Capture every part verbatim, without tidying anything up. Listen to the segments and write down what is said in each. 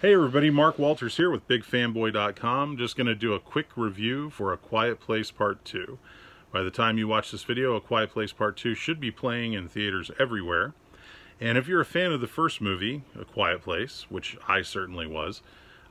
Hey everybody, Mark Walters here with Big Fanboy dot com. Just going to do a quick review for A Quiet Place Part two. By the time you watch this video, A Quiet Place Part two should be playing in theaters everywhere. And if you're a fan of the first movie, A Quiet Place, which I certainly was,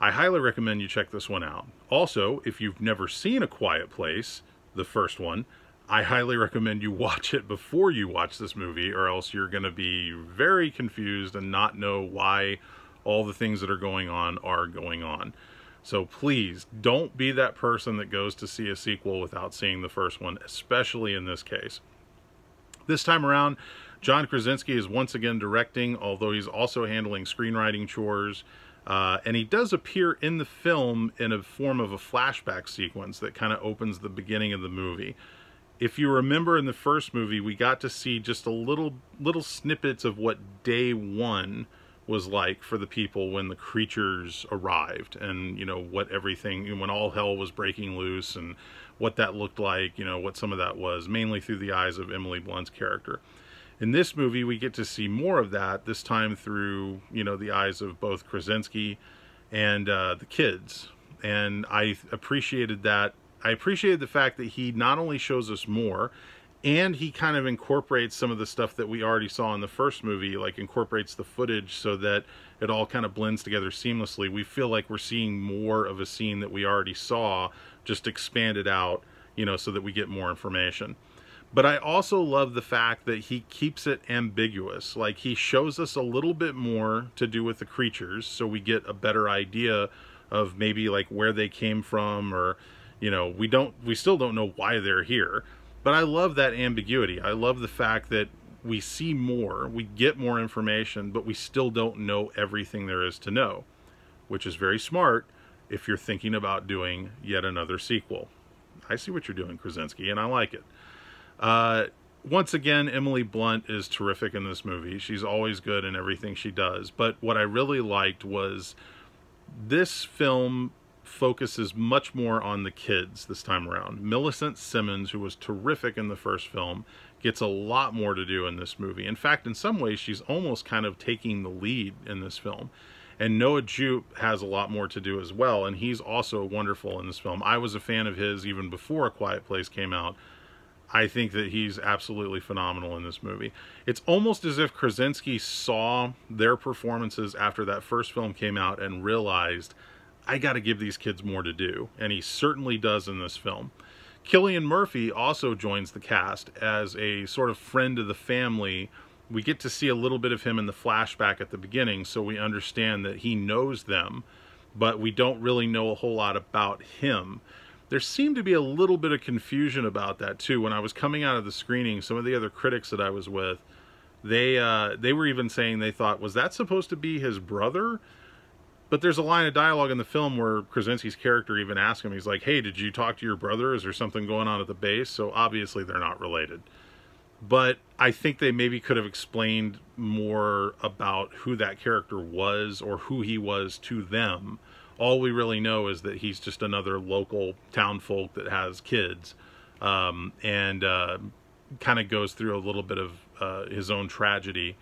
I highly recommend you check this one out. Also, if you've never seen A Quiet Place, the first one, I highly recommend you watch it before you watch this movie, or else you're going to be very confused and not know why all the things that are going on are going on. So please don't be that person that goes to see a sequel without seeing the first one, especially in this case. This time around, John Krasinski is once again directing, although he's also handling screenwriting chores. Uh, and he does appear in the film in a form of a flashback sequence that kind of opens the beginning of the movie. If you remember in the first movie, we got to see just a little, little snippets of what day one was like for the people when the creatures arrived, and, you know, what everything, when all hell was breaking loose and what that looked like, you know, what some of that was, mainly through the eyes of Emily Blunt's character. In this movie, we get to see more of that, this time through, you know, the eyes of both Krasinski and uh, the kids. And I appreciated that. I appreciated the fact that he not only shows us more, and he kind of incorporates some of the stuff that we already saw in the first movie, like incorporates the footage so that it all kind of blends together seamlessly. We feel like we're seeing more of a scene that we already saw, just expanded out, you know, so that we get more information. But I also love the fact that he keeps it ambiguous. Like, he shows us a little bit more to do with the creatures, so we get a better idea of maybe like where they came from, or, you know, we don't, we still don't know why they're here. But I love that ambiguity. I love the fact that we see more, we get more information, but we still don't know everything there is to know, which is very smart if you're thinking about doing yet another sequel. I see what you're doing, Krasinski, and I like it. Uh, once again, Emily Blunt is terrific in this movie. She's always good in everything she does. But what I really liked was this film focuses much more on the kids this time around. Millicent Simmons, who was terrific in the first film, gets a lot more to do in this movie. In fact, in some ways, she's almost kind of taking the lead in this film. And Noah Jupe has a lot more to do as well, and he's also wonderful in this film. I was a fan of his even before A Quiet Place came out. I think that he's absolutely phenomenal in this movie. It's almost as if Krasinski saw their performances after that first film came out and realized, I got to give these kids more to do, and he certainly does in this film. Cillian Murphy also joins the cast as a sort of friend of the family. We get to see a little bit of him in the flashback at the beginning, so we understand that he knows them, but we don't really know a whole lot about him. There seemed to be a little bit of confusion about that, too. When I was coming out of the screening, some of the other critics that I was with, they, uh, they were even saying they thought, was that supposed to be his brother? But there's a line of dialogue in the film where Krasinski's character even asks him, he's like, hey, did you talk to your brother? Is there something going on at the base? So obviously they're not related. But I think they maybe could have explained more about who that character was or who he was to them. All we really know is that he's just another local town folk that has kids, um, and uh, kind of goes through a little bit of uh, his own tragedy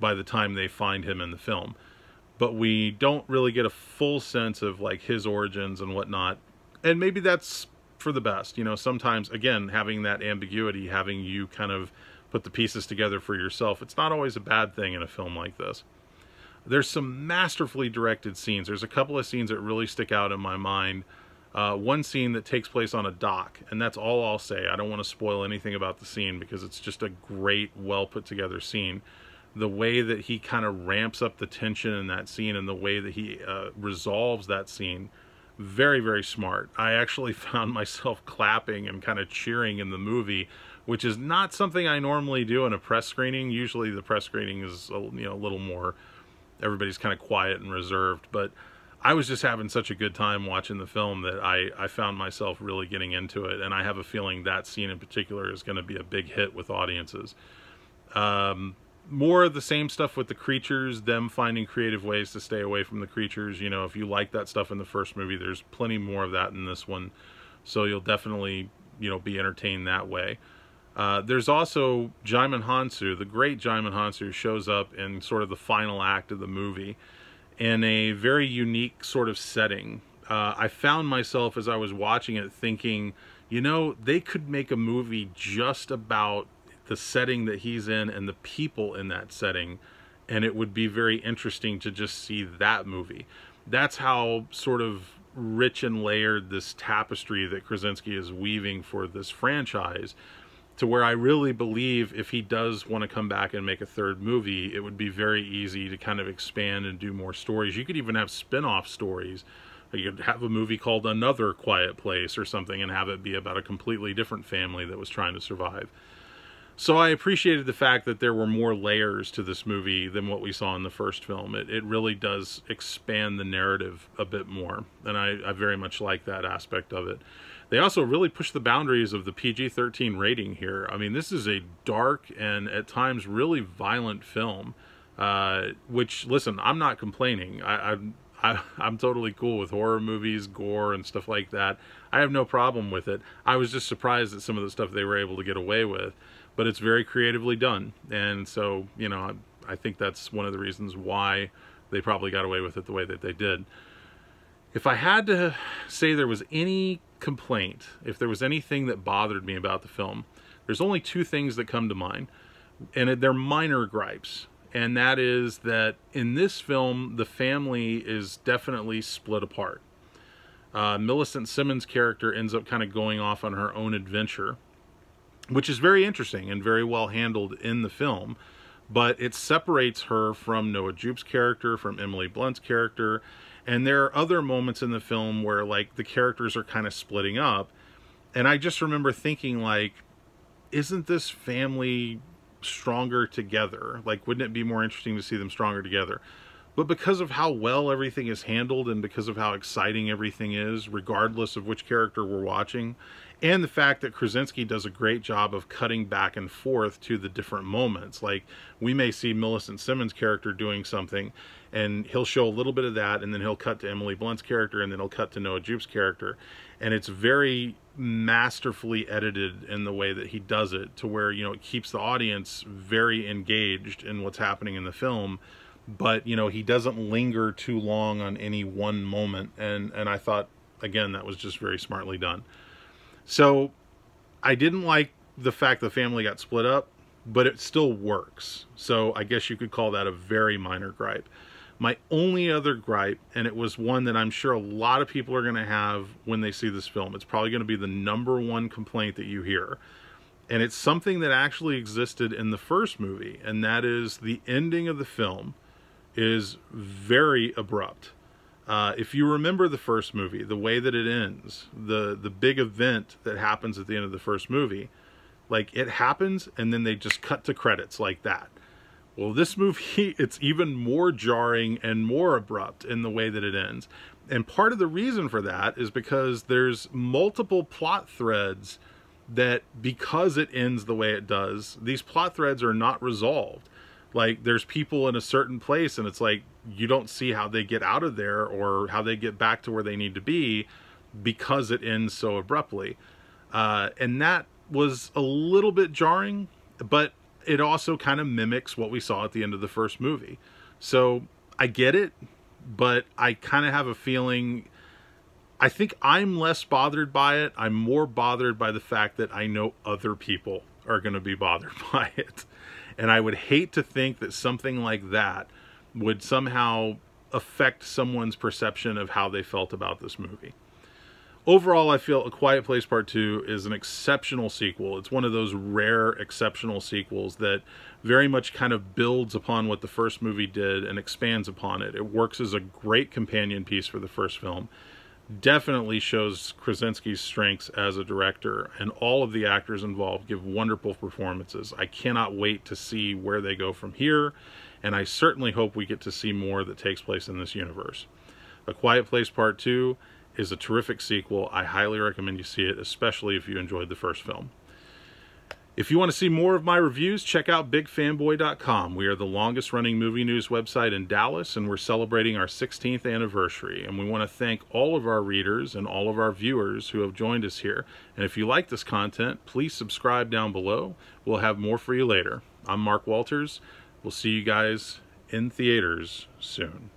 by the time they find him in the film. But we don't really get a full sense of like his origins and whatnot. And maybe that's for the best. You know, sometimes, again, having that ambiguity, having you kind of put the pieces together for yourself, it's not always a bad thing in a film like this. There's some masterfully directed scenes. There's a couple of scenes that really stick out in my mind. Uh, one scene that takes place on a dock, and that's all I'll say. I don't want to spoil anything about the scene because it's just a great, well put together scene. The way that he kind of ramps up the tension in that scene and the way that he uh, resolves that scene, very, very smart. I actually found myself clapping and kind of cheering in the movie, which is not something I normally do in a press screening. Usually the press screening is, you know, a little more, everybody's kind of quiet and reserved, but I was just having such a good time watching the film that I, I found myself really getting into it, and I have a feeling that scene in particular is going to be a big hit with audiences. Um... More of the same stuff with the creatures, them finding creative ways to stay away from the creatures. You know, if you like that stuff in the first movie, there's plenty more of that in this one. So you'll definitely, you know, be entertained that way. Uh, there's also Djimon Hounsou. The great Djimon Hounsou shows up in sort of the final act of the movie. in a very unique sort of setting. Uh, I found myself as I was watching it thinking, you know, they could make a movie just about the setting that he's in and the people in that setting, and it would be very interesting to just see that movie. That's how sort of rich and layered this tapestry that Krasinski is weaving for this franchise, to where I really believe if he does want to come back and make a third movie, it would be very easy to kind of expand and do more stories. You could even have spin-off stories. You could have a movie called Another Quiet Place or something and have it be about a completely different family that was trying to survive. So I appreciated the fact that there were more layers to this movie than what we saw in the first film. It, it really does expand the narrative a bit more, and I, I very much like that aspect of it. They also really push the boundaries of the P G thirteen rating here. I mean, this is a dark and at times really violent film, uh, which, listen, I'm not complaining. I, I I, I'm totally cool with horror movies, gore, and stuff like that. I have no problem with it. I was just surprised at some of the stuff they were able to get away with, but it's very creatively done. And so, you know, I, I think that's one of the reasons why they probably got away with it the way that they did. If I had to say there was any complaint, if there was anything that bothered me about the film, there's only two things that come to mind, and they're minor gripes. And that is that in this film, the family is definitely split apart. Uh, Millicent Simmons' character ends up kind of going off on her own adventure, which is very interesting and very well handled in the film. But it separates her from Noah Jupe's character, from Emily Blunt's character. And there are other moments in the film where, like, the characters are kind of splitting up. And I just remember thinking, like, isn't this family stronger together? Like, wouldn't it be more interesting to see them stronger together? But because of how well everything is handled and because of how exciting everything is, regardless of which character we're watching, and the fact that Krasinski does a great job of cutting back and forth to the different moments, like we may see Millicent Simmons' character doing something and he'll show a little bit of that, and then he'll cut to Emily Blunt's character, and then he'll cut to Noah Jupe's character. And it's very masterfully edited in the way that he does it, to where, you know, it keeps the audience very engaged in what's happening in the film, but, you know, he doesn't linger too long on any one moment. And and I thought, again, that was just very smartly done. So I didn't like the fact the family got split up, but it still works. So I guess you could call that a very minor gripe. My only other gripe, and it was one that I'm sure a lot of people are going to have when they see this film, it's probably going to be the number one complaint that you hear, and it's something that actually existed in the first movie, and that is the ending of the film is very abrupt. Uh, if you remember the first movie, the way that it ends, the, the big event that happens at the end of the first movie, like, it happens and then they just cut to credits like that. Well, this movie, it's even more jarring and more abrupt in the way that it ends. And part of the reason for that is because there's multiple plot threads that, because it ends the way it does, these plot threads are not resolved. Like, there's people in a certain place and it's like, you don't see how they get out of there or how they get back to where they need to be because it ends so abruptly. Uh, and that was a little bit jarring, but it also kind of mimics what we saw at the end of the first movie. So I get it, but I kind of have a feeling, I think I'm less bothered by it. I'm more bothered by the fact that I know other people are going to be bothered by it. And I would hate to think that something like that would somehow affect someone's perception of how they felt about this movie. Overall, I feel A Quiet Place Part two is an exceptional sequel. It's one of those rare exceptional sequels that very much kind of builds upon what the first movie did and expands upon it. It works as a great companion piece for the first film. Definitely shows Krasinski's strengths as a director, and all of the actors involved give wonderful performances. I cannot wait to see where they go from here, and I certainly hope we get to see more that takes place in this universe. A Quiet Place Part two is a terrific sequel. I highly recommend you see it, especially if you enjoyed the first film. If you want to see more of my reviews, check out Big Fanboy dot com. We are the longest running movie news website in Dallas, and we're celebrating our sixteenth anniversary. And we want to thank all of our readers and all of our viewers who have joined us here. And if you like this content, please subscribe down below. We'll have more for you later. I'm Mark Walters. We'll see you guys in theaters soon.